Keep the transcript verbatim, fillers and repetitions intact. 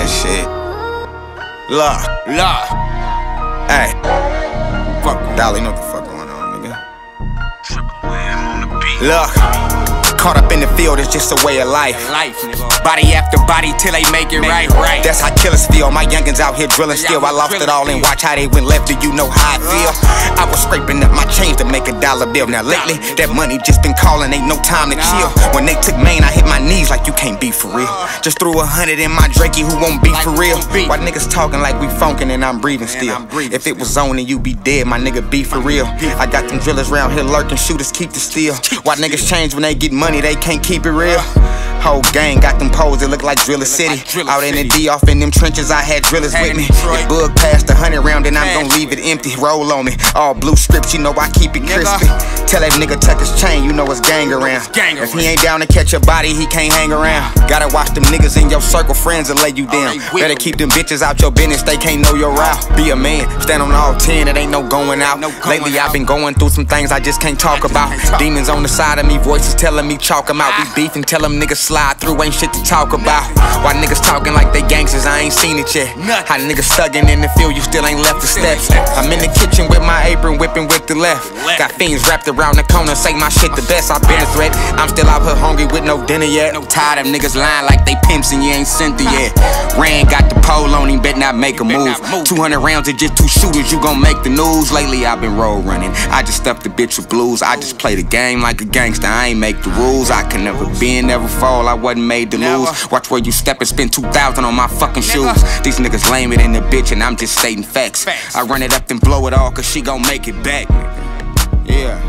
that shit. La, la. Hey, fuck Dolly, know what the fuck going on, nigga. Triple M on the beat. Look, caught up in the field, it's just a way of life. Life, nigga. Body after body till they make it right. Right. That's how killers feel. My youngins out here drilling still. I lost it all and watch how they went left. Do you know how I feel? I was scraping up my change to make a dollar bill. Now lately, that money just been calling, ain't no time to chill. When they took Maine, I hit my knees like you can't be for real. Just threw a hundred in my Drakey, who won't be for real? Why niggas talking like we funkin' and I'm breathing still? If it was on and you be dead, my nigga be for real. I got them drillers round here lurking, shooters keep the steel. Why niggas change when they get money, they can't keep it real? Whole gang got them poles that look like Driller City. Out in the D, off in them trenches, I had drillers with me. If bug past a hundred round, then I'm gon' leave it empty. Roll on me, all blue strips, you know I keep it crispy. Tell that nigga tuck his chain, you know it's gang around. If he ain't down to catch your body, he can't hang around. Gotta watch them niggas in your circle, friends will lay you down. Better keep them bitches out your business, they can't know your route. Be a man, stand on all ten, it ain't no going out. Lately I've been going through some things I just can't talk about. Demons on the side of me, voices telling me chalk them out. We beefing, tell them niggas slide through, ain't shit to talk about. Why niggas talking like they gangsters, I ain't seen it yet. How niggas thugging in the field, you still ain't left the steps. I'm in the kitchen with my apron, whipping with the left. Got fiends wrapped around the corner, say my shit the best. I've been a threat, I'm still out here hungry with no dinner yet. Tired of niggas lying like they pimps and you ain't Cynthia yet. Rand got the pole on him, bet not make a move. Two hundred rounds and just two shooters, you gon' make the news. Lately I've been road running, I just stuffed the bitch with blues. I just play the game like a gangster, I ain't make the rules. I can never bend, never fall, I wasn't made to lose. Watch where you step and spend two thousand on my fucking shoes. These niggas lame it in the bitch and I'm just stating facts. I run it up then blow it all cause she gon' make it back. Yeah.